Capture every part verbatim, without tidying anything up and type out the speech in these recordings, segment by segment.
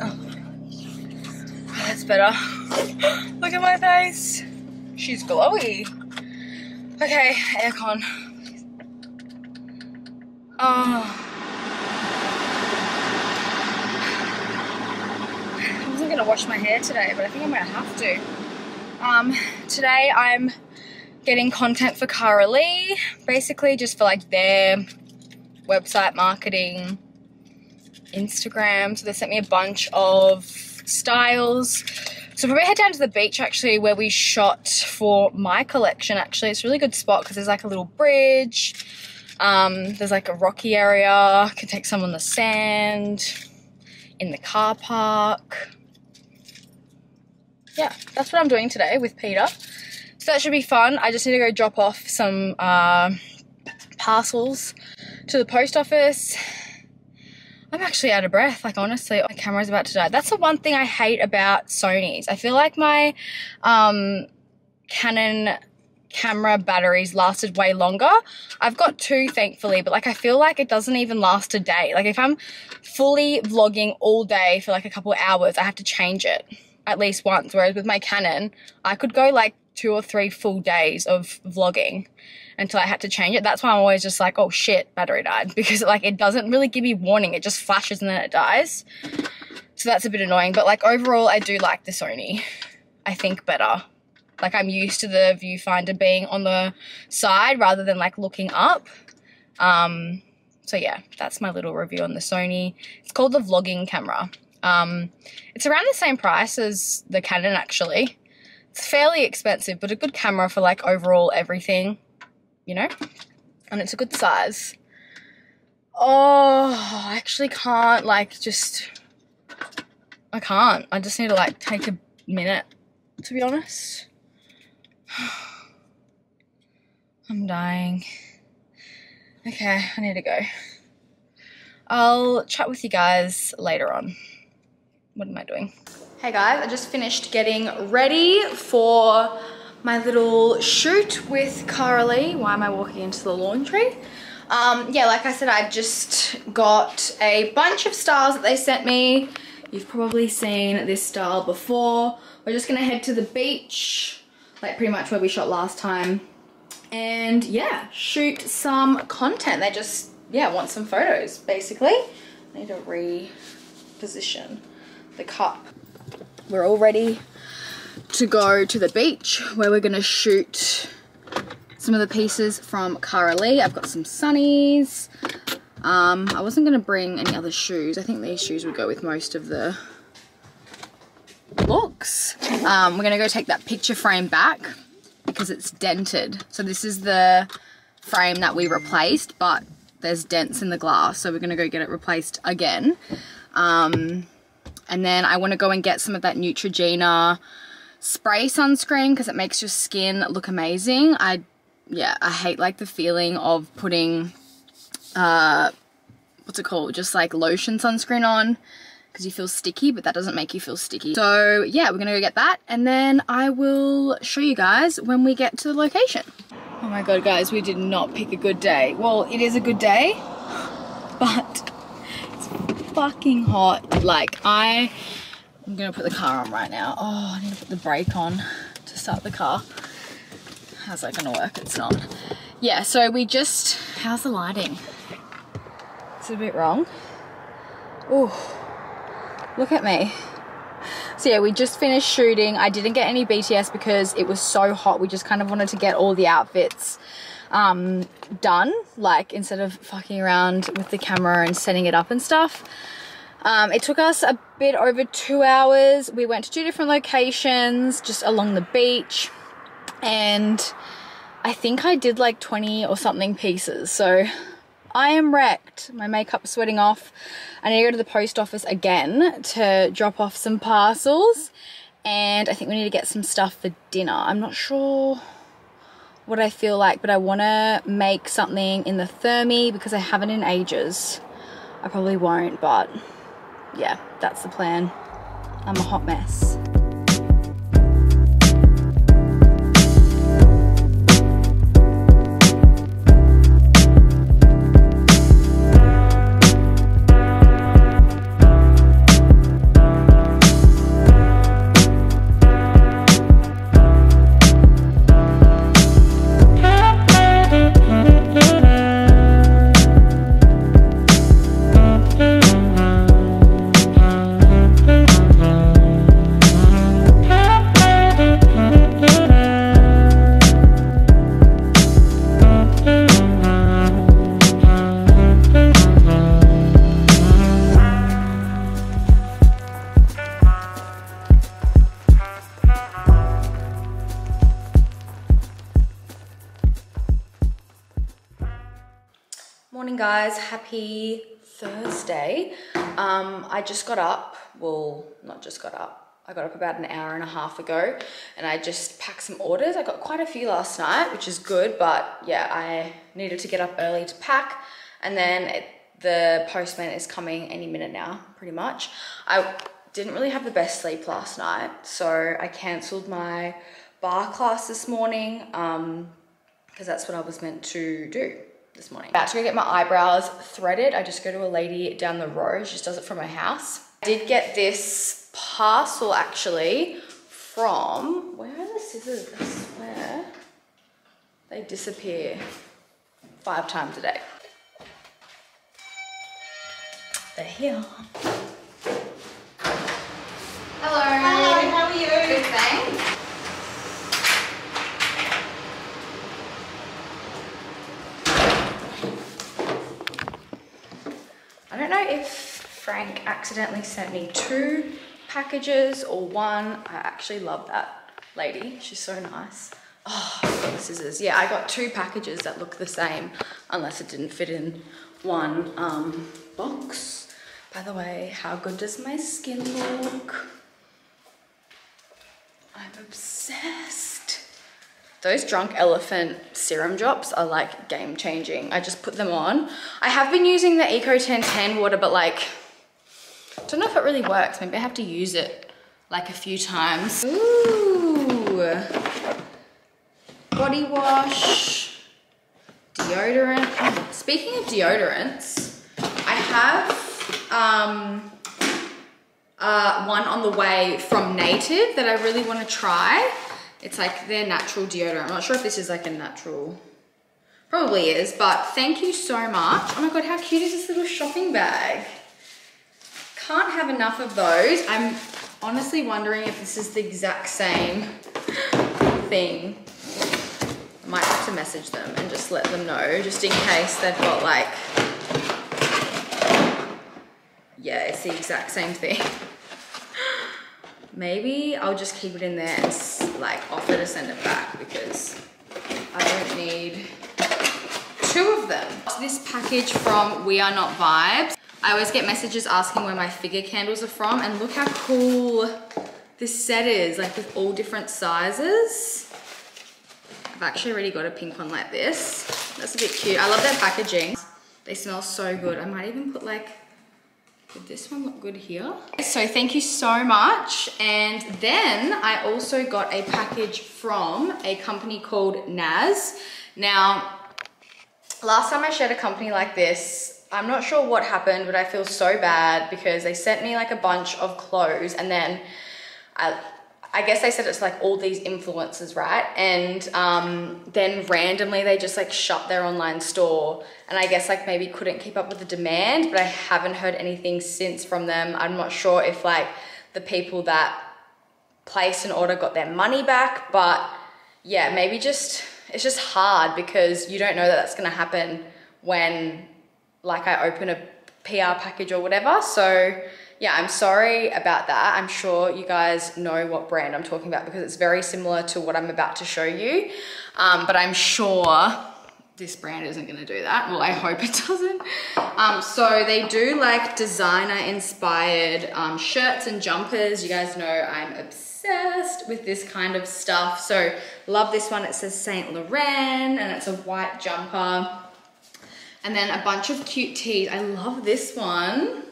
Oh, that's better. Look at my face. She's glowy. Okay, aircon. Oh. I wasn't gonna wash my hair today, but I think I'm gonna have to. Um, today I'm getting content for Carralee, basically just for like their website marketing, Instagram. So they sent me a bunch of styles. So probably head down to the beach actually, where we shot for my collection actually. It's a really good spot because there's like a little bridge. Um, there's like a rocky area. Can take some on the sand, in the car park. Yeah, that's what I'm doing today with Peter. So that should be fun. I just need to go drop off some uh, parcels to the post office. I'm actually out of breath. Like, honestly, my camera's about to die. That's the one thing I hate about Sony's. I feel like my um, Canon camera batteries lasted way longer. I've got two, thankfully, but like I feel like it doesn't even last a day. Like if I'm fully vlogging all day for like a couple of hours, I have to change it at least once. Whereas with my Canon, I could go like two or three full days of vlogging until I had to change it. That's why I'm always just like, oh shit, battery died, because like it doesn't really give me warning. It just flashes and then it dies. So that's a bit annoying, but like overall I do like the Sony, I think, better. Like I'm used to the viewfinder being on the side rather than like looking up. Um, so yeah, that's my little review on the Sony. It's called the vlogging camera. Um, it's around the same price as the Canon actually. It's fairly expensive, but a good camera for like overall everything, you know, and it's a good size. Oh, I actually can't like just, I can't. I just need to like take a minute, to be honest. I'm dying. Okay, I need to go. I'll chat with you guys later on. What am I doing? Hey guys, I just finished getting ready for my little shoot with Carralee. Why am I walking into the laundry? Um, yeah, like I said, I just got a bunch of styles that they sent me. You've probably seen this style before. We're just gonna head to the beach, like pretty much where we shot last time. And yeah, shoot some content. They just, yeah, want some photos, basically. I need to reposition the cup. We're all ready to go to the beach where we're gonna shoot some of the pieces from Carralee. I've got some sunnies. Um, I wasn't gonna bring any other shoes. I think these shoes would go with most of the looks. Um, we're gonna go take that picture frame back because it's dented. So this is the frame that we replaced, but there's dents in the glass. So we're gonna go get it replaced again. Um, and then I wanna go and get some of that Neutrogena spray sunscreen because it makes your skin look amazing. I, yeah, I hate like the feeling of putting, uh, what's it called? Just like lotion sunscreen on, because you feel sticky, but that doesn't make you feel sticky. So yeah, we're gonna go get that and then I will show you guys when we get to the location. Oh my god guys, we did not pick a good day. Well, it is a good day, but it's fucking hot. Like I, I'm gonna put the car on right now. Oh, I need to put the brake on to start the car. How's that gonna work? It's not. Yeah, so we just, how's the lighting? It's a bit wrong. Oh. Look at me. So yeah, we just finished shooting. I didn't get any B T S because it was so hot. We just kind of wanted to get all the outfits um, done, like instead of fucking around with the camera and setting it up and stuff. Um, it took us a bit over two hours. We went to two different locations, just along the beach. And I think I did like twenty or something pieces. So I am wrecked. My makeup's sweating off. I need to go to the post office again to drop off some parcels. And I think we need to get some stuff for dinner. I'm not sure what I feel like, but I want to make something in the Thermi because I haven't in ages. I probably won't, but yeah, that's the plan. I'm a hot mess. morning, guys. Happy Thursday. Um, I just got up. Well, not just got up. I got up about an hour and a half ago, and I just packed some orders. I got quite a few last night, which is good, but yeah, I needed to get up early to pack, and then it, the postman is coming any minute now, pretty much. I didn't really have the best sleep last night, so I cancelled my bar class this morning um, because that's what I was meant to do this morning. About to go get my eyebrows threaded. I just go to a lady down the road. She just does it from her house. I did get this parcel actually from, where are the scissors? I swear they disappear five times a day. They're here. Hello. Hi, how are you? Good, thanks. I don't know if Frank accidentally sent me two packages or one. I actually love that lady. She's so nice. Oh, I've got the scissors. Yeah, I got two packages that look the same, unless it didn't fit in one um, box. By the way, how good does my skin look? I'm obsessed. Those Drunk Elephant serum drops are like game changing. I just put them on. I have been using the Eco Tan water, but like, I don't know if it really works. Maybe I have to use it like a few times. Ooh. Body wash, deodorant. Oh, speaking of deodorants, I have um, uh, one on the way from Native that I really want to try. It's like their natural deodorant. I'm not sure if this is like a natural, probably is, but thank you so much. Oh my God, how cute is this little shopping bag? Can't have enough of those. I'm honestly wondering if this is the exact same thing. I might have to message them and just let them know, just in case they've got like, yeah, it's the exact same thing. Maybe I'll just keep it in there and like offer to send it back because I don't need two of them. This package from We Are Not Vibes. I always get messages asking where my figure candles are from, and look how cool this set is, like with all different sizes. I've actually already got a pink one like this. That's a bit cute. I love their packaging. They smell so good. I might even put like, would this one look good here? So thank you so much. And then I also got a package from a company called N A Z. Now, last time I shared a company like this, I'm not sure what happened, but I feel so bad because they sent me like a bunch of clothes, and then I, I guess they said it's like all these influencers, right? And um, then randomly they just like shut their online store, and I guess like maybe couldn't keep up with the demand, but I haven't heard anything since from them. I'm not sure if like the people that placed an order got their money back, but yeah, maybe just, it's just hard because you don't know that that's gonna happen when like I open a P R package or whatever. So yeah, I'm sorry about that. I'm sure you guys know what brand I'm talking about because it's very similar to what I'm about to show you. Um, but I'm sure this brand isn't gonna do that. Well, I hope it doesn't. Um, so they do like designer inspired um, shirts and jumpers. You guys know I'm obsessed with this kind of stuff. So love this one. It says Saint Laurent, and it's a white jumper. And then a bunch of cute tees. I love this one.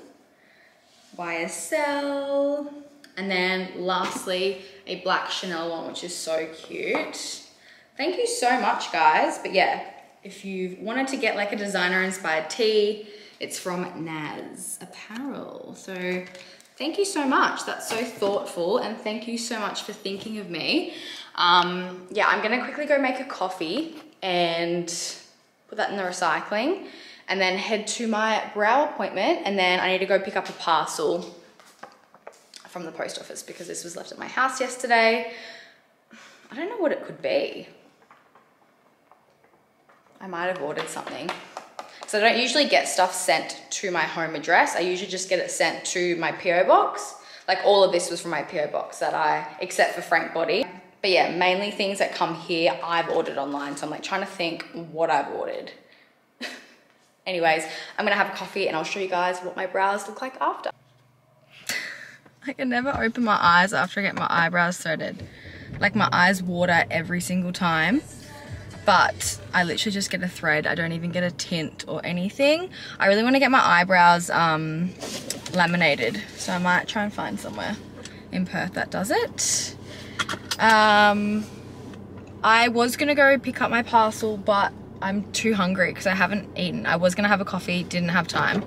Y S L. And then lastly, a black Chanel one, which is so cute. Thank you so much, guys. But yeah, if you wanted to get like a designer-inspired tee, it's from N A Z Apparel. So thank you so much. That's so thoughtful. And thank you so much for thinking of me. Um, yeah, I'm going to quickly go make a coffee and put that in the recycling, and then head to my brow appointment, and then I need to go pick up a parcel from the post office because this was left at my house yesterday. I don't know what it could be. I might have ordered something. So I don't usually get stuff sent to my home address. I usually just get it sent to my P O box. Like all of this was from my P O box that I, except for Frank Body. But yeah, mainly things that come here, I've ordered online. So I'm like trying to think what I've ordered. Anyways, I'm gonna have a coffee and I'll show you guys what my brows look like after. I can never open my eyes after I get my eyebrows threaded. Like, my eyes water every single time, but I literally just get a thread. I don't even get a tint or anything. I really want to get my eyebrows um, laminated, so I might try and find somewhere in Perth that does it. Um, I was gonna go pick up my parcel, but I'm too hungry because I haven't eaten. I was gonna have a coffee, didn't have time.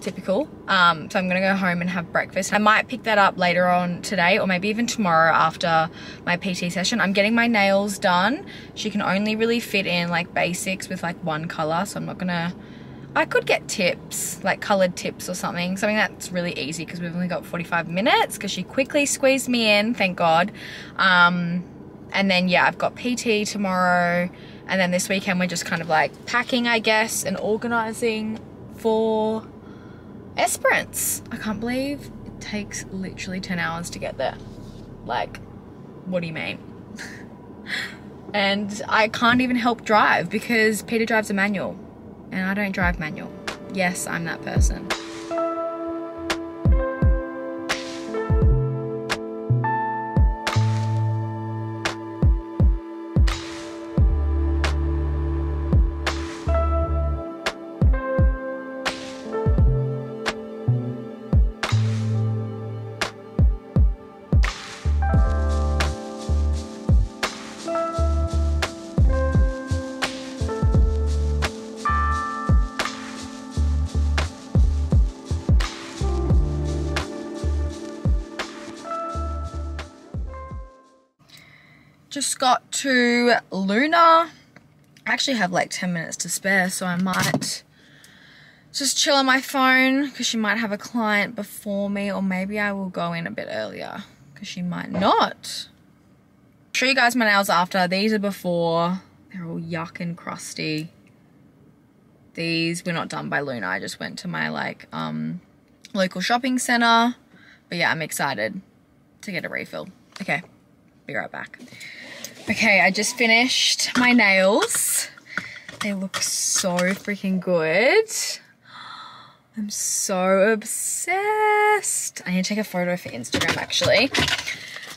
Typical. Um, so I'm gonna go home and have breakfast. I might pick that up later on today or maybe even tomorrow after my P T session. I'm getting my nails done. She can only really fit in like basics with like one color, so I'm not gonna, I could get tips, like colored tips or something, something that's really easy because we've only got forty-five minutes because she quickly squeezed me in, thank God. Um, and then yeah, I've got P T tomorrow, and then this weekend we're just kind of like packing, I guess, and organizing for Esperance. I can't believe it takes literally ten hours to get there. Like, what do you mean? And I can't even help drive because Peter drives a manual and I don't drive manual. Yes, I'm that person. Just got to Luna. I actually have like ten minutes to spare, so I might just chill on my phone because she might have a client before me, or maybe I will go in a bit earlier because she might not. I'll show you guys my nails after. These are before. They're all yuck and crusty. These were not done by Luna. I just went to my like um, local shopping centre. But yeah, I'm excited to get a refill. Okay, be right back. Okay, I just finished my nails. They look so freaking good. I'm so obsessed. I need to take a photo for Instagram, actually.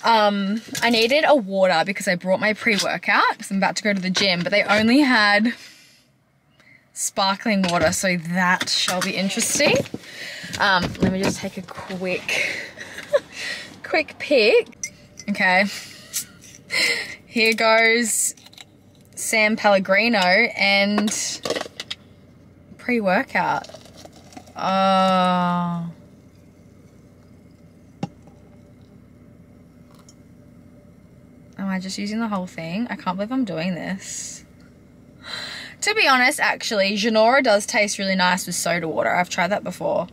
Um, I needed a water because I brought my pre-workout because I'm about to go to the gym, but they only had sparkling water, so that shall be interesting. Um, let me just take a quick, quick pic. Okay. Here goes San Pellegrino and pre-workout. Oh. Am I just using the whole thing? I can't believe I'm doing this. To be honest, actually, Janora does taste really nice with soda water. I've tried that before.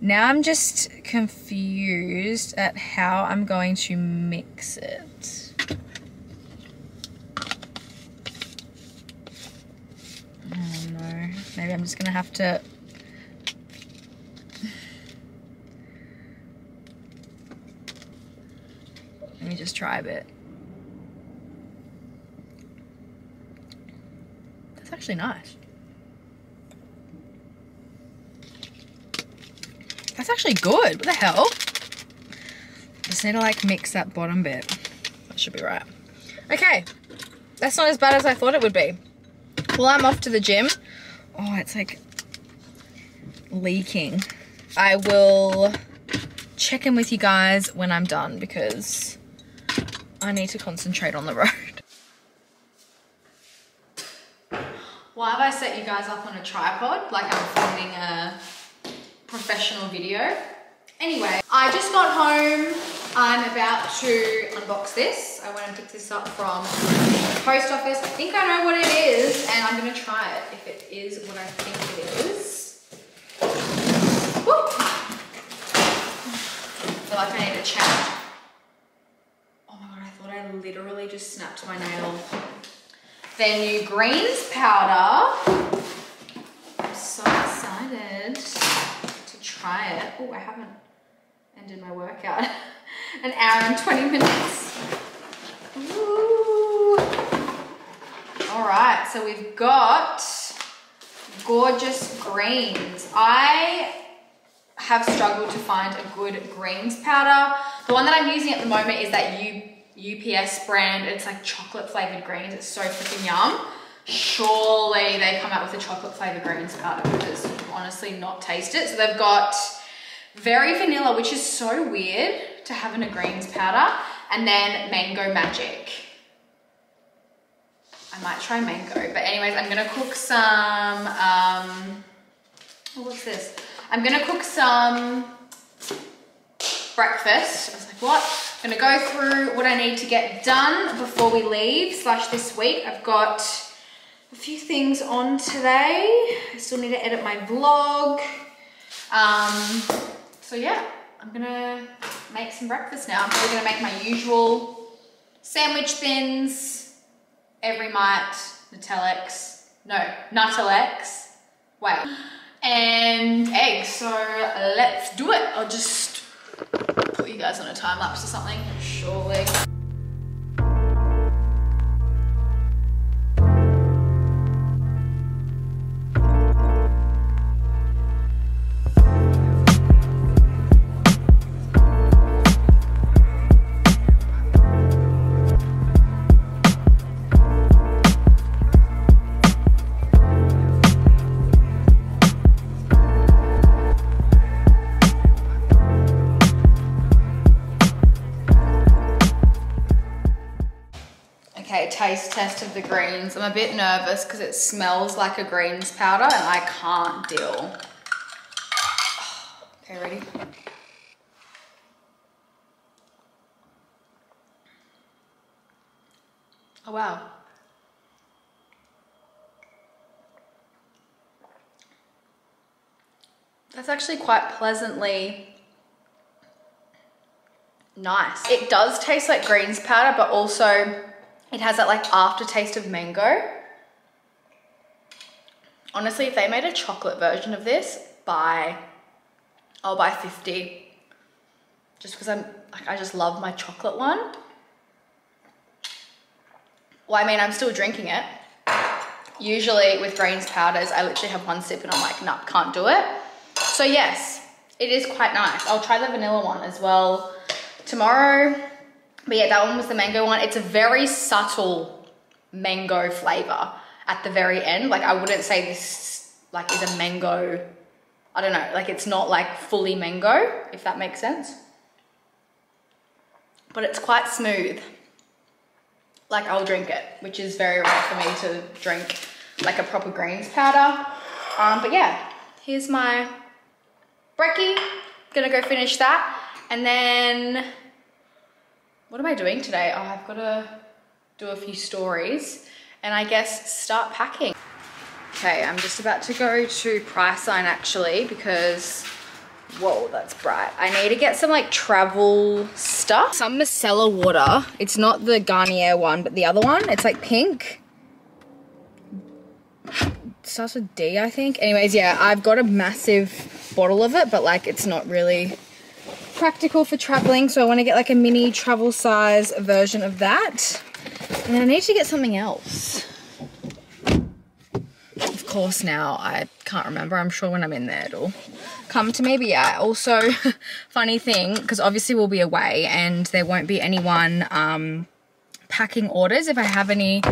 Now I'm just confused at how I'm going to mix it. Oh no, maybe I'm just gonna have to... Let me just try a bit. That's actually nice. That's actually good, what the hell? Just need to like mix that bottom bit. That should be right. Okay, that's not as bad as I thought it would be. Well, I'm off to the gym. Oh, it's like leaking. I will check in with you guys when I'm done because I need to concentrate on the road. Why have I set you guys up on a tripod? Like I'm filming a professional video. Anyway, I just got home. I'm about to unbox this. I went and picked this up from the post office. I think I know what it is and I'm gonna try it if it is what I think it is. Woo! I feel like I need a chat. Oh my God, I thought I literally just snapped my nail. Their new greens powder. I'm so excited to try it. Oh, I haven't ended my workout. An hour and twenty minutes. Ooh. All right, so we've got gorgeous greens. I have struggled to find a good greens powder. The one that I'm using at the moment is that U P S brand. It's like chocolate flavored greens. It's so freaking yum. Surely they come out with a chocolate flavored greens powder, because you honestly not taste it. So they've got very vanilla, which is so weird to have in a greens powder, and then mango magic. I might try mango, but anyways, I'm gonna cook some, um, what's this? I'm gonna cook some breakfast. I was like, what? I'm gonna go through what I need to get done before we leave, slash this week. I've got a few things on today. I still need to edit my vlog. Um, so yeah, I'm gonna make some breakfast now. I'm probably gonna make my usual sandwich thins. Every Mite, Nutellix, no, Nutellix, wait, and eggs. So let's do it. I'll just put you guys on a time lapse or something, surely. Taste test of the greens. I'm a bit nervous because it smells like a greens powder and I can't deal. Okay, ready? Oh wow. That's actually quite pleasantly nice. It does taste like greens powder, but also it has that like aftertaste of mango. Honestly, if they made a chocolate version of this, buy, I'll buy fifty. Just because I'm like, I just love my chocolate one. Well, I mean, I'm still drinking it. Usually with greens powders, I literally have one sip and I'm like, nah, can't do it. So yes, it is quite nice. I'll try the vanilla one as well tomorrow. But yeah, that one was the mango one. It's a very subtle mango flavor at the very end. Like I wouldn't say this like is a mango, I don't know, like it's not like fully mango, if that makes sense. But it's quite smooth. Like I'll drink it, which is very rare for me to drink like a proper greens powder. Um, but yeah, here's my brekkie. Gonna go finish that and then... What am I doing today? Oh, I've got to do a few stories and I guess start packing. Okay, I'm just about to go to Priceline actually because, whoa, that's bright. I need to get some like travel stuff. Some micellar water. It's not the Garnier one, but the other one. It's like pink. It starts with D, I think. Anyways, yeah, I've got a massive bottle of it, but like it's not really practical for traveling, so I want to get like a mini travel size version of that. And then I need to get something else. Of course now I can't remember. I'm sure when I'm in there it'll come to me. But yeah, also funny thing, because obviously we'll be away and there won't be anyone um packing orders if I have any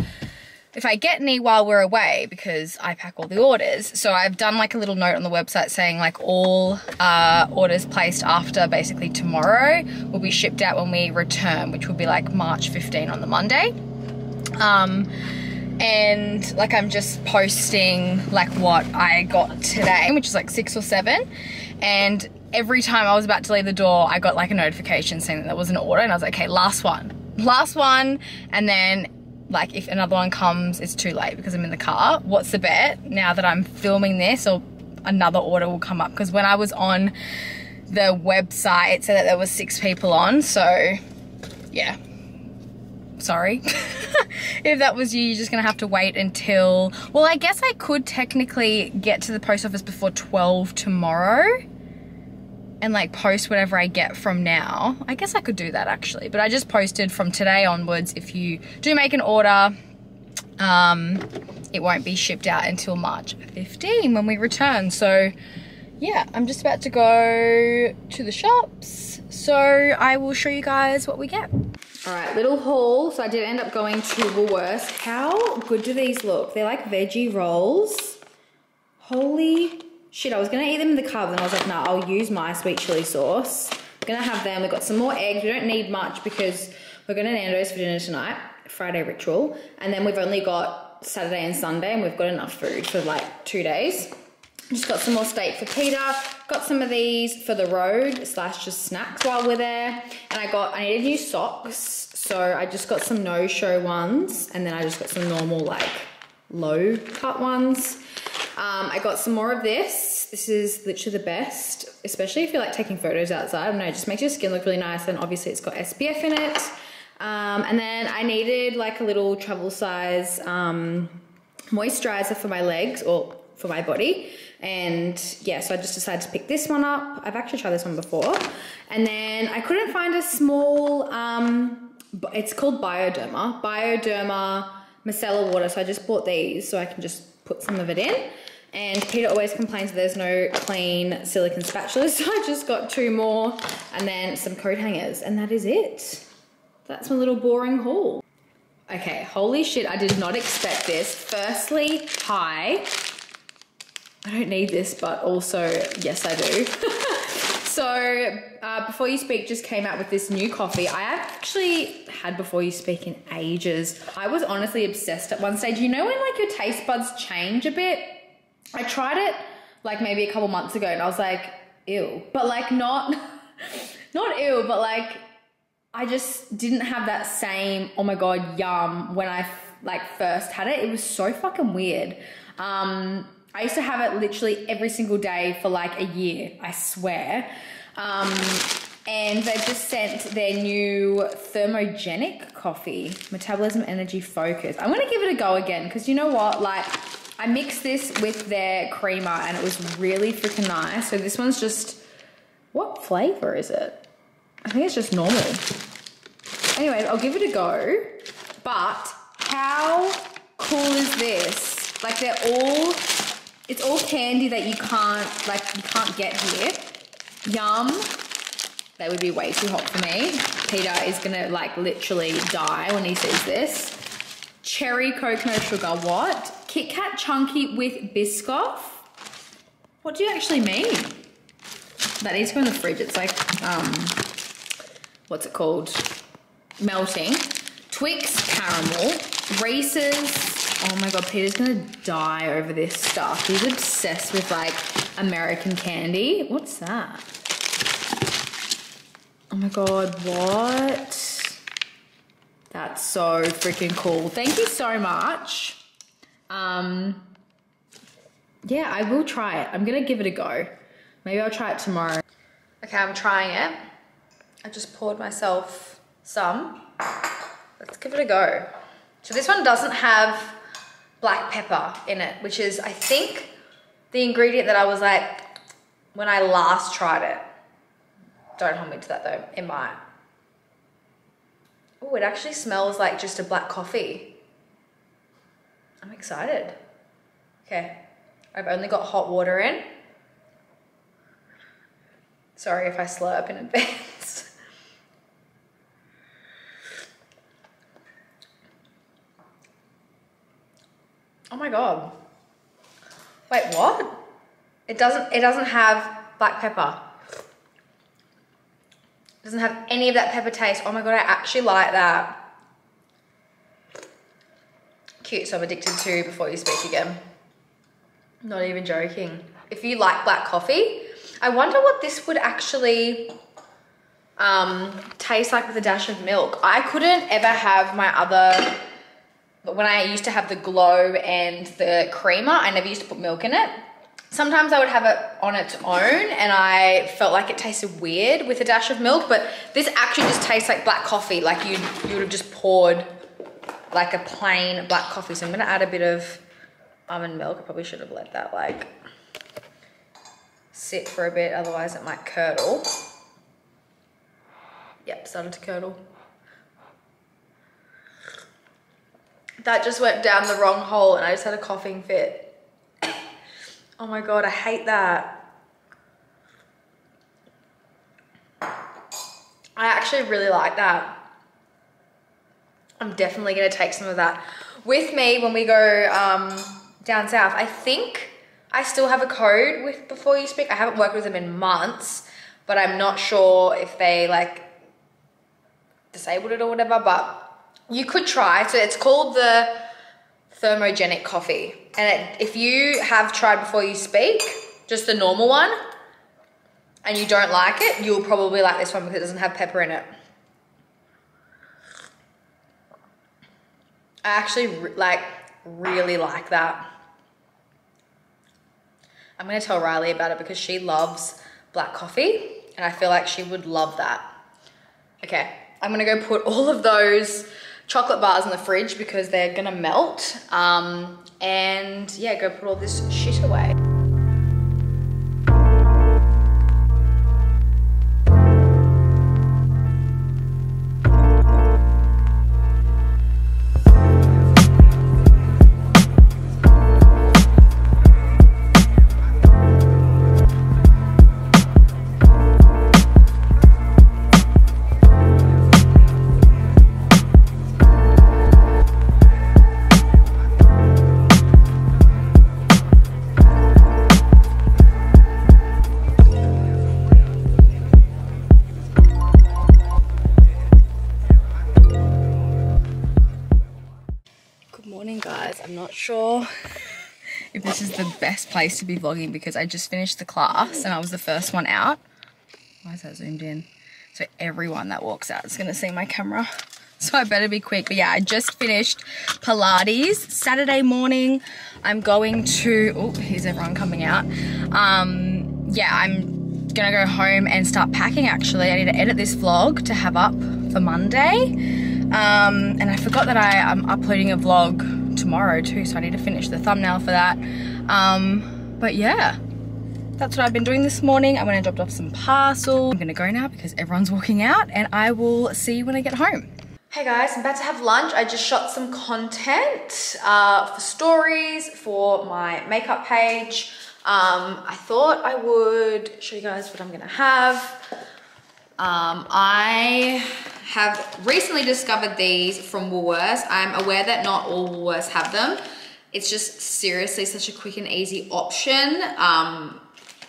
if I get any while we're away, because I pack all the orders. So I've done like a little note on the website saying like all uh, orders placed after basically tomorrow will be shipped out when we return, which will be like March fifteenth on the Monday. Um, and like I'm just posting like what I got today, which is like six or seven. And every time I was about to leave the door, I got like a notification saying that there was an order. And I was like, okay, last one, last one. And then like if another one comes, it's too late because I'm in the car. What's the bet? Now that I'm filming this, or another order will come up. Because when I was on the website, it said that there were six people on. So yeah, sorry. If that was you, you're just gonna have to wait until, well, I guess I could technically get to the post office before twelve tomorrow and like post whatever I get from now. I guess I could do that actually, but I just posted from today onwards, if you do make an order, Um, it won't be shipped out until March fifteenth when we return. So yeah, I'm just about to go to the shops. So I will show you guys what we get. All right, little haul. So I did end up going to Woolworths. How good do these look? They're like veggie rolls. Holy shit, I was gonna eat them in the car, but then I was like, nah, I'll use my sweet chili sauce. I'm gonna have them. We've got some more eggs. We don't need much because we're going to Nando's for dinner tonight, Friday ritual. And then we've only got Saturday and Sunday, and we've got enough food for like two days. Just got some more steak for Peter. Got some of these for the road slash just snacks while we're there. And I got, I needed new socks. So I just got some no-show ones. And then I just got some normal like low cut ones. Um, I got some more of this. This is literally the best, especially if you like taking photos outside. I don't know, it just makes your skin look really nice. And obviously it's got S P F in it. Um, and then I needed like a little travel size um, moisturizer for my legs or for my body. And yeah, so I just decided to pick this one up. I've actually tried this one before. And then I couldn't find a small, um, it's called bioderma, bioderma micellar water. So I just bought these so I can just put some of it in. And Peter always complains that there's no clean silicone spatulas. So I just got two more and then some coat hangers, and that is it. That's my little boring haul. Okay, holy shit, I did not expect this. Firstly, hi. I don't need this, but also, yes, I do. So, uh, Before You Speak just came out with this new coffee. I actually had Before You Speak in ages. I was honestly obsessed at one stage. You know when like your taste buds change a bit? I tried it like maybe a couple months ago and I was like, ew. But like not, not ew, but like I just didn't have that same, oh my God, yum when I like first had it. It was so fucking weird. Um... I used to have it literally every single day for like a year, I swear. Um, and they've just sent their new thermogenic coffee, metabolism, energy, focus. I'm gonna give it a go again because you know what? Like, I mixed this with their creamer and it was really freaking nice. So this one's just, what flavor is it? I think it's just normal. Anyways, I'll give it a go. But how cool is this? Like they're all, it's all candy that you can't, like, you can't get here. Yum. That would be way too hot for me. Peter is gonna, like, literally die when he sees this. Cherry coconut sugar, what? Kit Kat Chunky with Biscoff. What do you actually mean? That needs to go in the fridge. It's like, um, what's it called? Melting. Twix Caramel. Reese's. Oh my God, Peter's gonna die over this stuff. He's obsessed with like American candy. What's that? Oh my God, what? That's so freaking cool. Thank you so much. Um, yeah, I will try it. I'm gonna give it a go. Maybe I'll try it tomorrow. Okay, I'm trying it. I just poured myself some. Let's give it a go. So this one doesn't have black pepper in it, which is, I think, the ingredient that I was like, when I last tried it. Don't hold me to that though, it might. Oh, it actually smells like just a black coffee. I'm excited. Okay, I've only got hot water in. Sorry if I slurp in advance. Oh my God. Wait, what? It doesn't, it doesn't have black pepper. It doesn't have any of that pepper taste. Oh my God, I actually like that. Cute, so I'm addicted to Before You Speak again. Not even joking. If you like black coffee, I wonder what this would actually um, taste like with a dash of milk. I couldn't ever have my other, but when I used to have the glow and the creamer, I never used to put milk in it. Sometimes I would have it on its own and I felt like it tasted weird with a dash of milk, but this actually just tastes like black coffee. Like you you would have just poured like a plain black coffee. So I'm gonna add a bit of almond milk. I probably should have let that like sit for a bit, otherwise it might curdle. Yep, started to curdle. That just went down the wrong hole and I just had a coughing fit. Oh my God, I hate that. I actually really like that. I'm definitely gonna take some of that with me when we go um, down south. I think I still have a code with Before You Speak. I haven't worked with them in months, but I'm not sure if they like disabled it or whatever, but you could try. So it's called the Thermogenic Coffee. And it, if you have tried Before You Speak, just the normal one, and you don't like it, you'll probably like this one because it doesn't have pepper in it. I actually like really like that. I'm gonna tell Riley about it because she loves black coffee and I feel like she would love that. Okay, I'm gonna go put all of those chocolate bars in the fridge because they're gonna melt. Um, and yeah, go put all this shit away. Sure if this is the best place to be vlogging because I just finished the class and I was the first one out. Why is that zoomed in? So everyone that walks out is gonna see my camera, so I better be quick. But yeah, I just finished Pilates Saturday morning. I'm going to, oh, here's everyone coming out. Um, yeah, I'm gonna go home and start packing. Actually, I need to edit this vlog to have up for Monday. Um, and I forgot that I am uploading a vlog tomorrow too, so I need to finish the thumbnail for that. Um, but yeah, that's what I've been doing this morning. I went and dropped off some parcel. I'm gonna go now because everyone's walking out and I will see you when I get home. Hey guys, I'm about to have lunch. I just shot some content uh, for stories, for my makeup page. Um, I thought I would show you guys what I'm gonna have. Um, I have recently discovered these from Woolworths. I'm aware that not all Woolworths have them. It's just seriously such a quick and easy option um,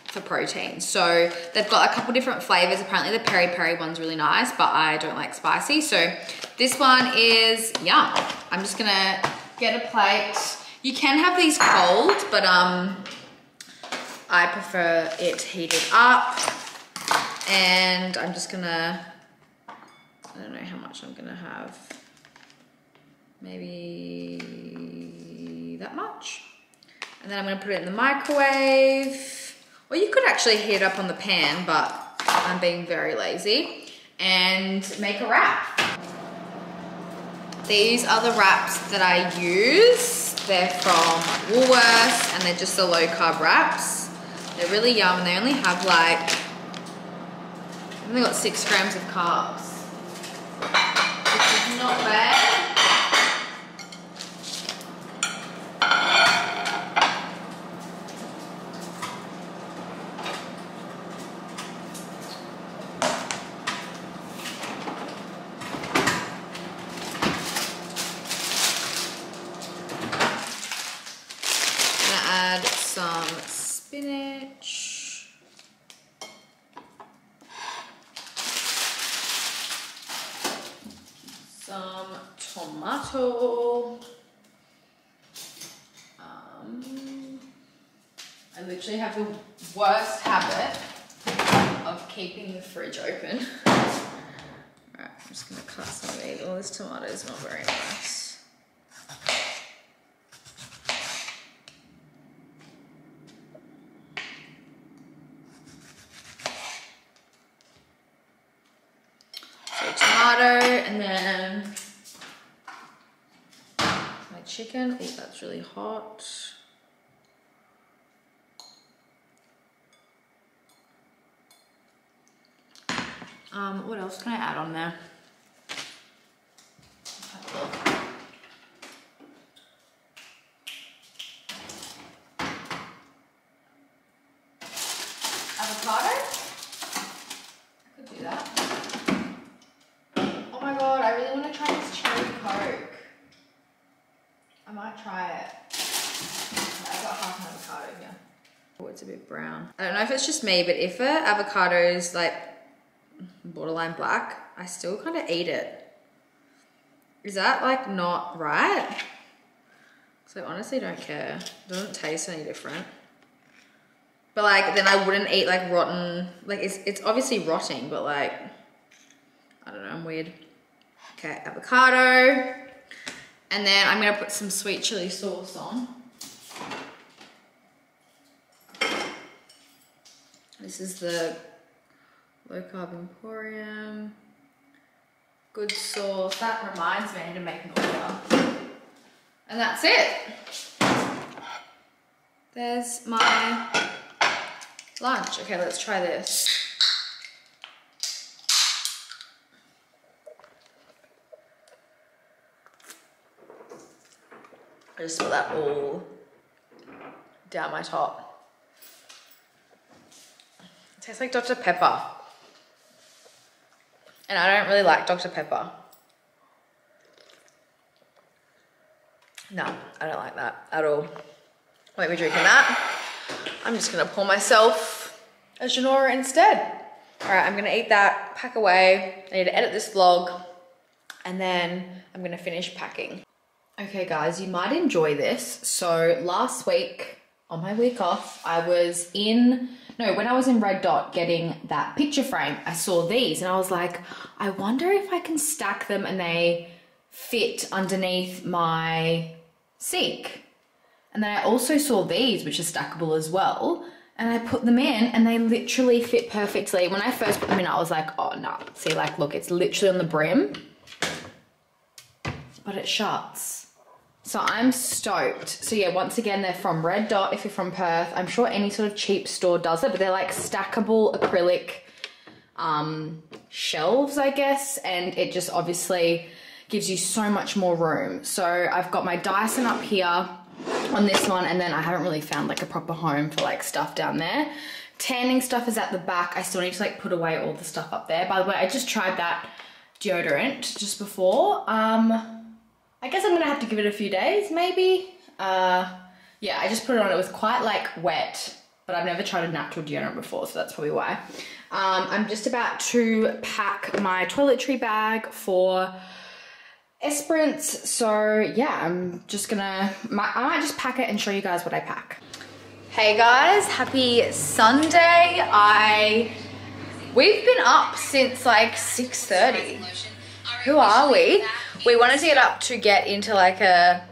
for protein. So they've got a couple different flavors. Apparently the peri-peri one's really nice, but I don't like spicy. So this one is yum. I'm just gonna get a plate. You can have these cold, but um, I prefer it heated up. And I'm just gonna, I don't know how much I'm gonna have. Maybe that much. And then I'm gonna put it in the microwave. Well, you could actually heat it up on the pan, but I'm being very lazy. And make a wrap. These are the wraps that I use. They're from Woolworths and they're just the low carb wraps. They're really yum and they only have like, I've only got six grams of carbs, which is not bad. I'm gonna add some spinach. Tomato. Um, I literally have the worst habit of keeping the fridge open. Alright, I'm just gonna cut some of these. All this tomato is not very nice. So tomato and then chicken. Oh, that's really hot. Um, what else can I add on there? might try it. I've got half an avocado here. Oh, it's a bit brown. I don't know if it's just me, but if an avocado is like borderline black, I still kind of eat it. Is that like not right? So I honestly don't care. It doesn't taste any different. But like, then I wouldn't eat like rotten, like it's, it's obviously rotting, but like, I don't know, I'm weird. Okay, avocado. And then I'm gonna put some sweet chili sauce on. This is the Low Carb Emporium. Good sauce. That reminds me I need to make an order. And that's it. There's my lunch. Okay, let's try this. I just put that all down my top. It tastes like Doctor Pepper. And I don't really like Doctor Pepper. No, I don't like that at all. I won't be drinking that. I'm just gonna pour myself a Janora instead. All right, I'm gonna eat that, pack away. I need to edit this vlog and then I'm gonna finish packing. Okay guys, you might enjoy this. So last week on my week off, I was in, no, when I was in Red Dot getting that picture frame, I saw these and I was like, I wonder if I can stack them and they fit underneath my sink. And then I also saw these, which are stackable as well. And I put them in and they literally fit perfectly. When I first put them in, I was like, oh no. See, like, look, it's literally on the brim, but it shuts. So I'm stoked. So yeah, once again, they're from Red Dot. If you're from Perth, I'm sure any sort of cheap store does it, but they're like stackable acrylic um, shelves, I guess. And it just obviously gives you so much more room. So I've got my Dyson up here on this one, and then I haven't really found like a proper home for like stuff down there. Tanning stuff is at the back. I still need to like put away all the stuff up there. By the way, I just tried that deodorant just before. Um, I guess I'm gonna have to give it a few days maybe. Uh, yeah, I just put it on. It was quite like wet, but I've never tried a natural deodorant before, so that's probably why. Um, I'm just about to pack my toiletry bag for Esperance, so yeah, I'm just gonna, my, I might just pack it and show you guys what I pack. Hey guys, happy Sunday. I, we've been up since like six thirty. Who are we? We wanted to get up to get into like a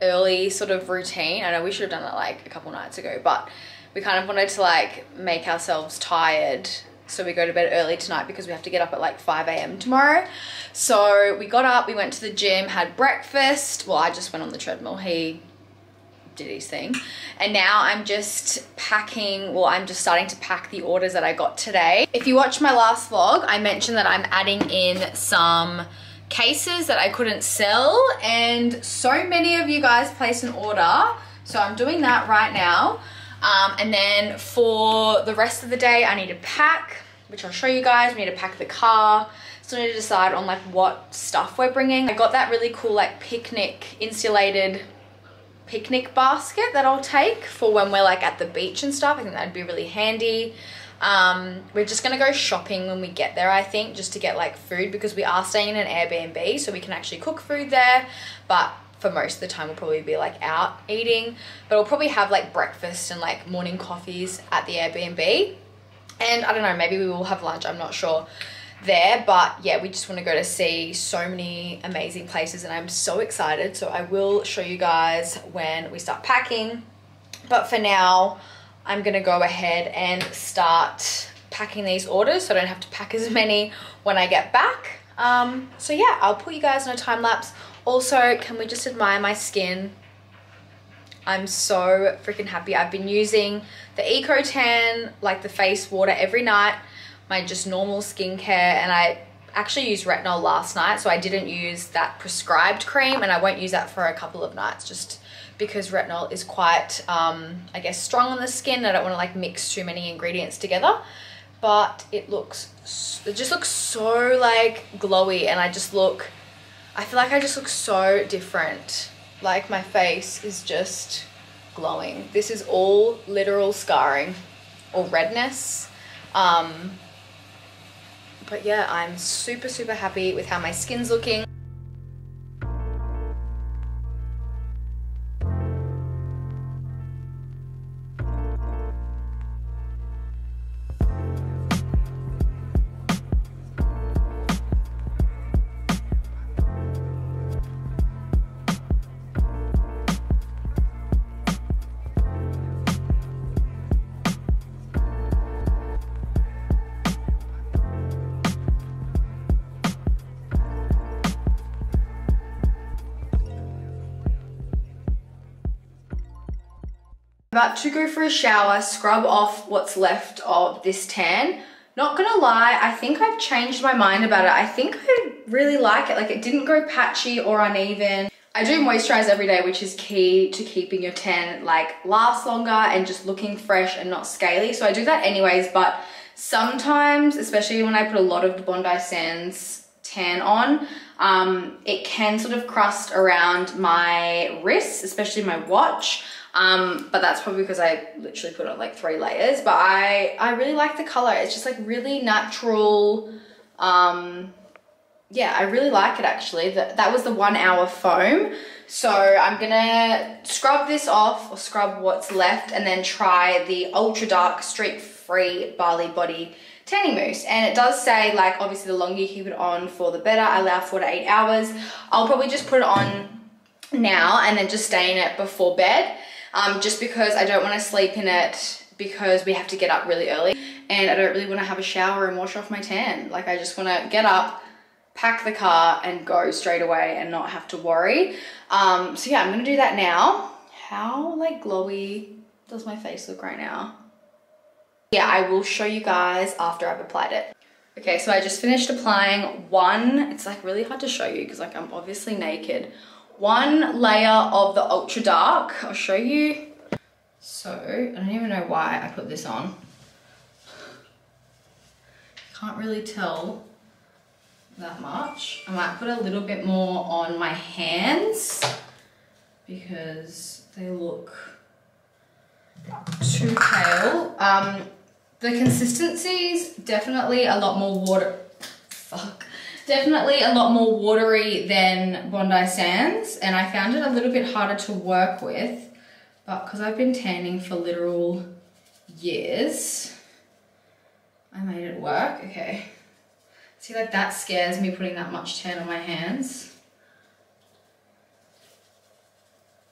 early sort of routine. I know we should have done it like a couple nights ago, but we kind of wanted to like make ourselves tired. So we go to bed early tonight because we have to get up at like five A M tomorrow. So we got up, we went to the gym, had breakfast. Well, I just went on the treadmill. He did his thing. And now I'm just packing, well, I'm just starting to pack the orders that I got today. If you watched my last vlog, I mentioned that I'm adding in some cases that I couldn't sell. And so many of you guys placed an order. So I'm doing that right now. Um, and then for the rest of the day, I need to pack, which I'll show you guys. We need to pack the car. Still need to decide on like what stuff we're bringing. I got that really cool like picnic, insulated picnic basket that I'll take for when we're like at the beach and stuff. I think that'd be really handy. Um, we're just gonna go shopping when we get there, I think, just to get like food, because we are staying in an Airbnb, so we can actually cook food there. But for most of the time we'll probably be like out eating, but we'll probably have like breakfast and like morning coffees at the Airbnb. And I don't know, maybe we will have lunch, I'm not sure there, but yeah, we just want to go to see so many amazing places and I'm so excited. So I will show you guys when we start packing, but for now I'm gonna go ahead and start packing these orders so I don't have to pack as many when I get back. Um, so yeah, I'll put you guys on a time lapse. Also, can we just admire my skin? I'm so freaking happy. I've been using the Eco Tan, like the face water every night, my just normal skincare, and I actually used retinol last night, so I didn't use that prescribed cream, and I won't use that for a couple of nights just because retinol is quite, um, I guess, strong on the skin. I don't want to like mix too many ingredients together. But it looks, it just looks so like glowy, and I just look, I feel like I just look so different. Like, my face is just glowing. This is all literal scarring or redness. Um, but yeah, I'm super, super happy with how my skin's looking. About to go for a shower, scrub off what's left of this tan. Not gonna lie, I think I've changed my mind about it. I think I really like it. Like, it didn't go patchy or uneven. I do moisturize every day, which is key to keeping your tan like last longer and just looking fresh and not scaly. So I do that anyways, but sometimes, especially when I put a lot of the Bondi Sands tan on, um, it can sort of crust around my wrists, especially my watch. Um, but that's probably because I literally put on like three layers, but I, I really like the color. It's just like really natural. Um, yeah, I really like it actually. That, that was the one hour foam. So I'm gonna scrub this off, or scrub what's left, and then try the ultra dark streak free Bali Body tanning mousse. And it does say, like, obviously the longer you keep it on for the better. I allow four to eight hours. I'll probably just put it on now and then just stain it before bed. Um, just because I don't want to sleep in it because we have to get up really early, and I don't really want to have a shower and wash off my tan. Like, I just want to get up, pack the car, and go straight away and not have to worry. Um, so yeah, I'm going to do that now. How like glowy does my face look right now? Yeah, I will show you guys after I've applied it. Okay, so I just finished applying one. It's like really hard to show you because like I'm obviously naked. One layer of the ultra dark. I'll show you. So I don't even know why I put this on. Can't really tell that much. I might put a little bit more on my hands because they look too pale. Um, the consistency's definitely a lot more water. Fuck. Definitely a lot more watery than Bondi Sands, and I found it a little bit harder to work with, but because I've been tanning for literal years, I made it work. Okay. See, like, that scares me, putting that much tan on my hands.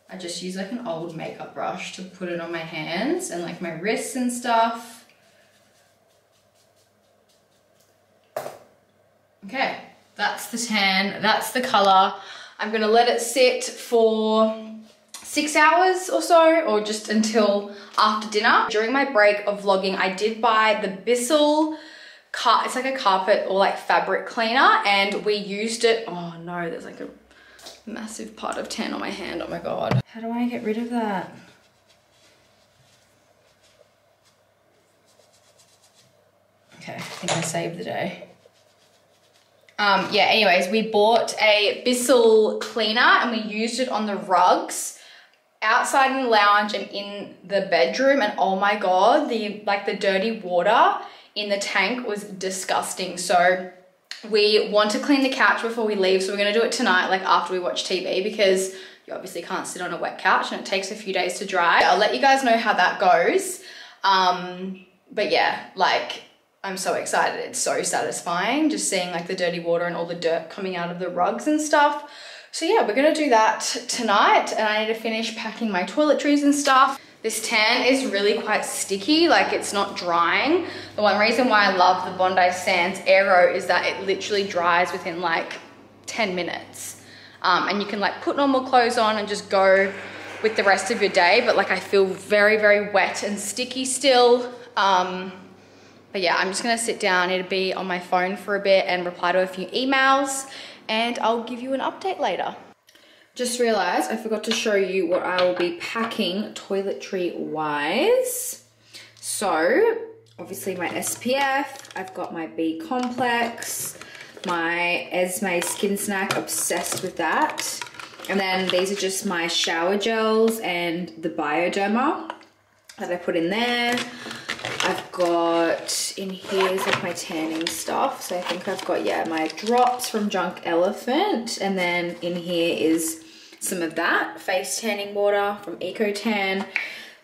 I just use like an old makeup brush to put it on my hands and like my wrists and stuff. Okay, that's the tan, that's the color. I'm gonna let it sit for six hours or so, or just until after dinner. During my break of vlogging, I did buy the Bissell, car it's like a carpet or like fabric cleaner, and we used it. Oh no, there's like a massive part of tan on my hand, oh my God. How do I get rid of that? Okay, I think I saved the day. Um, yeah, anyways, we bought a Bissell cleaner and we used it on the rugs outside in the lounge and in the bedroom, and oh my God, the like the dirty water in the tank was disgusting. So we want to clean the couch before we leave, so we're gonna do it tonight, like after we watch T V, because you obviously can't sit on a wet couch and it takes a few days to dry. I'll let you guys know how that goes. Um, but yeah, like, I'm so excited. It's so satisfying just seeing like the dirty water and all the dirt coming out of the rugs and stuff. So yeah, we're gonna do that tonight, and I need to finish packing my toiletries and stuff. This tan is really quite sticky, like it's not drying. The one reason why I love the Bondi Sands Aero is that it literally dries within like ten minutes. Um, and you can like put normal clothes on and just go with the rest of your day. But like, I feel very, very wet and sticky still. Um, But yeah, I'm just gonna sit down, it'll be on my phone for a bit and reply to a few emails, and I'll give you an update later. Just realized I forgot to show you what I will be packing toiletry wise. So obviously my S P F, I've got my B complex, my Esme skin snack, obsessed with that. And then these are just my shower gels and the bioderma that I put in there. I've got in here is like my tanning stuff. So I think I've got, yeah, my drops from Drunk Elephant. And then in here is some of that face tanning water from Eco Tan.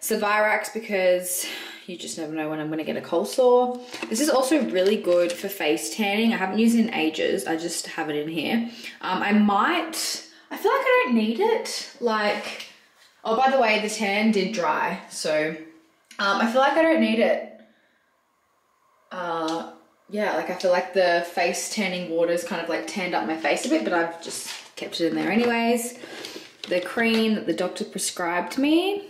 Cervirax, because you just never know when I'm going to get a cold sore. This is also really good for face tanning. I haven't used it in ages. I just have it in here. Um, I might, I feel like I don't need it. Like, oh, by the way, the tan did dry. So um, I feel like I don't need it. Uh, yeah, like I feel like the face tanning water's kind of like tanned up my face a bit, but I've just kept it in there anyways. The cream that the doctor prescribed me.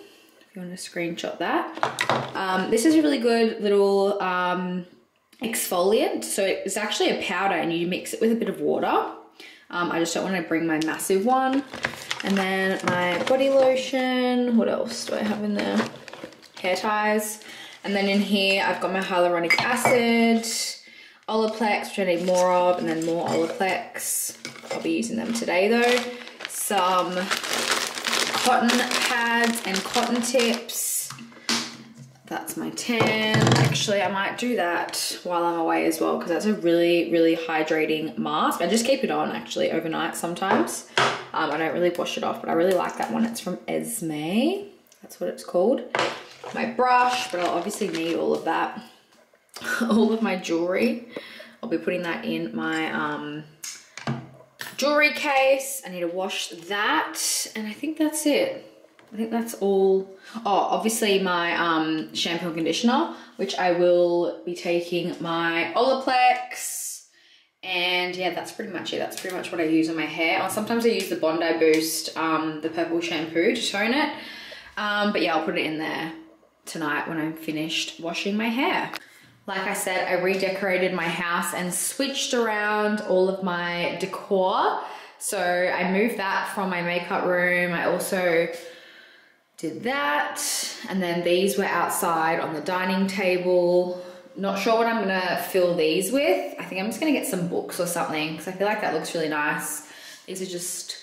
You want to screenshot that. Um, this is a really good little um, exfoliant. So it's actually a powder and you mix it with a bit of water. Um, I just don't want to bring my massive one. And then my body lotion. What else do I have in there? Hair ties. And then in here, I've got my hyaluronic acid, Olaplex, which I need more of, and then more Olaplex. I'll be using them today though. Some cotton pads and cotton tips. That's my tan. Actually, I might do that while I'm away as well, because that's a really, really hydrating mask. I just keep it on actually overnight sometimes. Um, I don't really wash it off, but I really like that one. It's from Esme. That's what it's called. My brush, but I'll obviously need all of that. All of my jewelry. I'll be putting that in my um, jewelry case. I need to wash that, and I think that's it. I think that's all. Oh, obviously my um, shampoo and conditioner, which I will be taking my Olaplex, and yeah, that's pretty much it. That's pretty much what I use on my hair. Or sometimes I use the Bondi Boost, um, the purple shampoo to tone it, um, but yeah, I'll put it in there tonight when I'm finished washing my hair. Like I said, I redecorated my house and switched around all of my decor. So I moved that from my makeup room. I also did that. And then these were outside on the dining table. Not sure what I'm gonna fill these with. I think I'm just gonna get some books or something because I feel like that looks really nice. These are just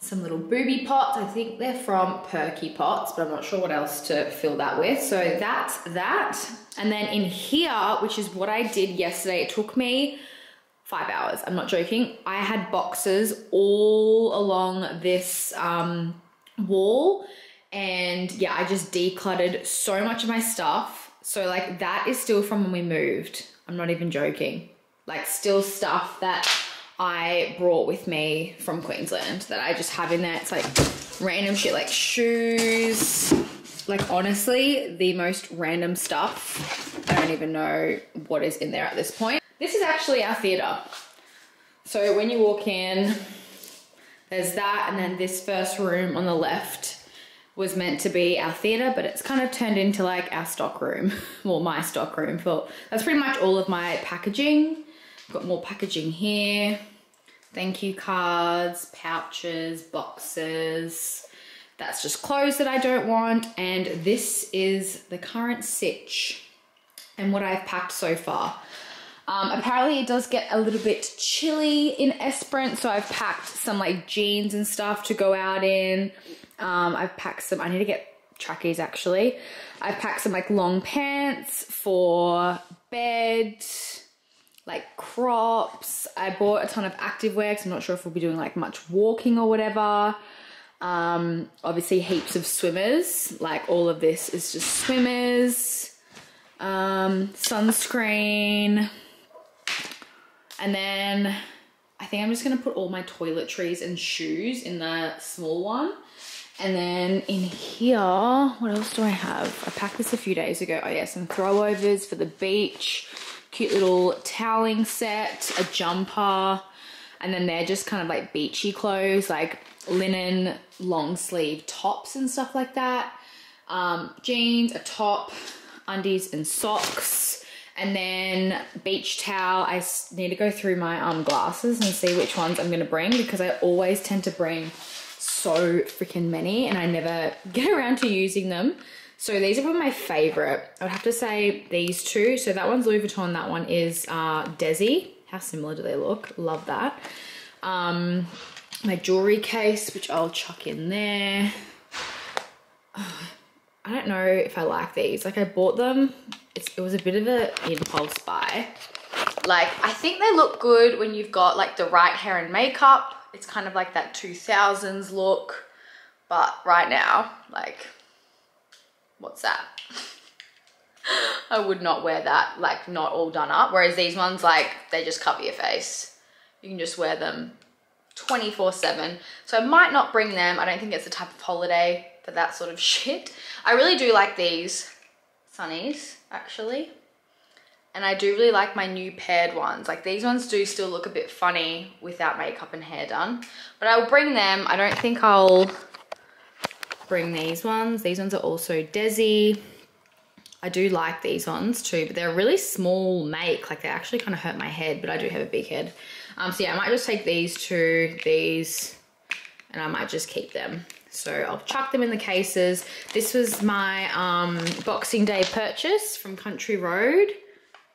some little booby pots. I think they're from Perky Pots, but I'm not sure what else to fill that with. So that's that. And then in here, which is what I did yesterday, it took me five hours. I'm not joking. I had boxes all along this um, wall. And yeah, I just decluttered so much of my stuff. So like that is still from when we moved. I'm not even joking. Like still stuff that I brought with me from Queensland that I just have in there. It's like random shit, like shoes, like honestly the most random stuff. I don't even know what is in there at this point. This is actually our theater. So when you walk in, there's that, and then this first room on the left was meant to be our theater, but it's kind of turned into like our stock room. Well, my stock room. For that's pretty much all of my packaging. Got more packaging here. Thank you cards, pouches, boxes. That's just clothes that I don't want. And this is the current sitch and what I've packed so far. Um, apparently it does get a little bit chilly in Esperance. So I've packed some like jeans and stuff to go out in. Um, I've packed some, I need to get trackies actually. I've packed some like long pants for bed, like crops. I bought a ton of activewear because I'm not sure if we'll be doing like much walking or whatever. Um, obviously heaps of swimmers, like all of this is just swimmers, um, sunscreen. And then I think I'm just gonna put all my toiletries and shoes in the small one. And then in here, what else do I have? I packed this a few days ago. Oh yeah, some throwovers for the beach. Cute little toweling set, a jumper, and then they're just kind of like beachy clothes, like linen long sleeve tops and stuff like that. Um, jeans, a top, undies and socks, and then beach towel. I need to go through my um, glasses and see which ones I'm gonna bring, because I always tend to bring so freaking many and I never get around to using them. So these are probably my favorite. I would have to say these two. So that one's Louis Vuitton. That one is uh, Desi. How similar do they look? Love that. Um, my jewelry case, which I'll chuck in there. Oh, I don't know if I like these. Like, I bought them. It's, it was a bit of an impulse buy. Like, I think they look good when you've got like the right hair and makeup. It's kind of like that two thousands look. But right now, like, what's that? I would not wear that, like, not all done up. Whereas these ones, like, they just cover your face. You can just wear them twenty-four seven. So I might not bring them. I don't think it's the type of holiday for that sort of shit. I really do like these sunnies, actually. And I do really like my new paired ones. Like, these ones do still look a bit funny without makeup and hair done. But I'll bring them. I don't think I'll bring these ones. These ones are also Desi. I do like these ones too, but they're a really small make. Like, they actually kind of hurt my head, but I do have a big head. Um, so yeah, I might just take these two, these, and I might just keep them. So I'll chuck them in the cases. This was my um, Boxing Day purchase from Country Road.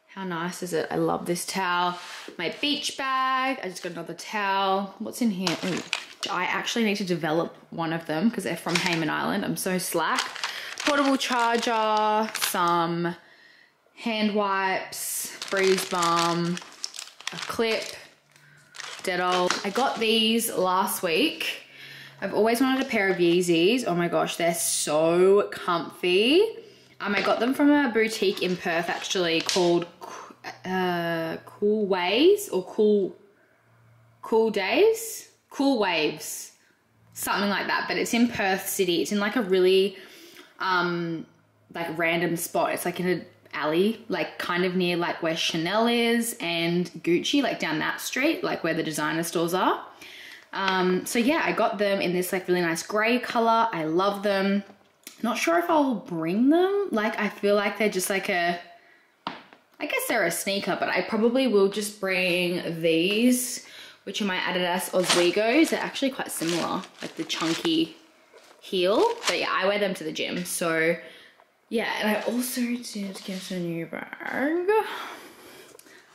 How nice is it? I love this towel. My beach bag. I just got another towel. What's in here? Ooh, I actually need to develop one of them because they're from Hayman Island. I'm so slack. Portable charger, some hand wipes, breeze balm, a clip, Dettol. I got these last week. I've always wanted a pair of Yeezys. Oh my gosh, they're so comfy. Um, I got them from a boutique in Perth actually called uh, Cool Ways or Cool Cool Days, Cool Waves, something like that. But it's in Perth City. It's in like a really um like random spot. It's like in an alley, like kind of near like where Chanel is and Gucci, like down that street, like where the designer stores are. Um so yeah, I got them in this like really nice gray color. I love them. Not sure if I'll bring them. Like, I feel like they're just like a, I guess they're a sneaker, but I probably will just bring these, which are my Adidas Oswegos. They're actually quite similar, like the chunky heel, but yeah, I wear them to the gym. So yeah, and I also did get a new bag.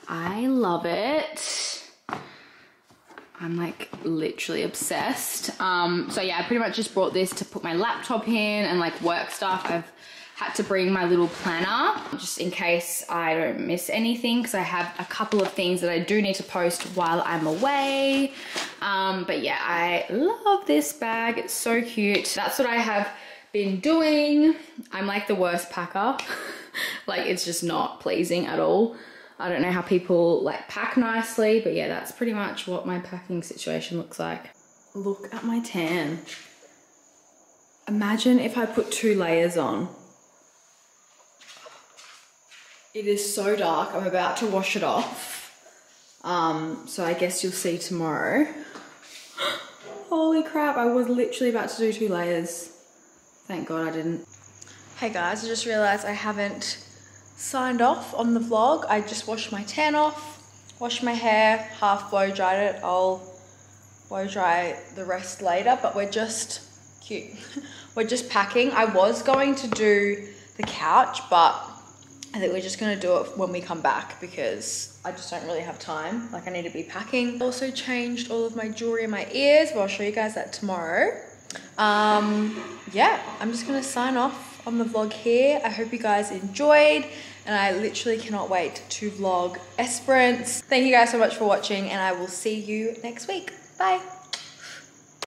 I love it. I'm like literally obsessed. Um so yeah, I pretty much just brought this to put my laptop in and like work stuff. I've had to bring my little planner just in case I don't miss anything, because I have a couple of things that I do need to post while I'm away. Um, but yeah, I love this bag. It's so cute. That's what I have been doing. I'm like the worst packer. Like, it's just not pleasing at all. I don't know how people like pack nicely, but yeah, that's pretty much what my packing situation looks like. Look at my tan. Imagine if I put two layers on. It is so dark. I'm about to wash it off. Um, so I guess you'll see tomorrow. Holy crap, I was literally about to do two layers. Thank God I didn't. Hey guys, I just realized I haven't signed off on the vlog. I just washed my tan off, washed my hair, half blow dried it. I'll blow dry the rest later, but we're just cute. We're just packing. I was going to do the couch, but I think we're just gonna do it when we come back because I just don't really have time. Like, I need to be packing. Also changed all of my jewelry in my ears, but I'll show you guys that tomorrow. Um, yeah, I'm just gonna sign off on the vlog here. I hope you guys enjoyed, and I literally cannot wait to vlog Esperance. Thank you guys so much for watching, and I will see you next week. Bye.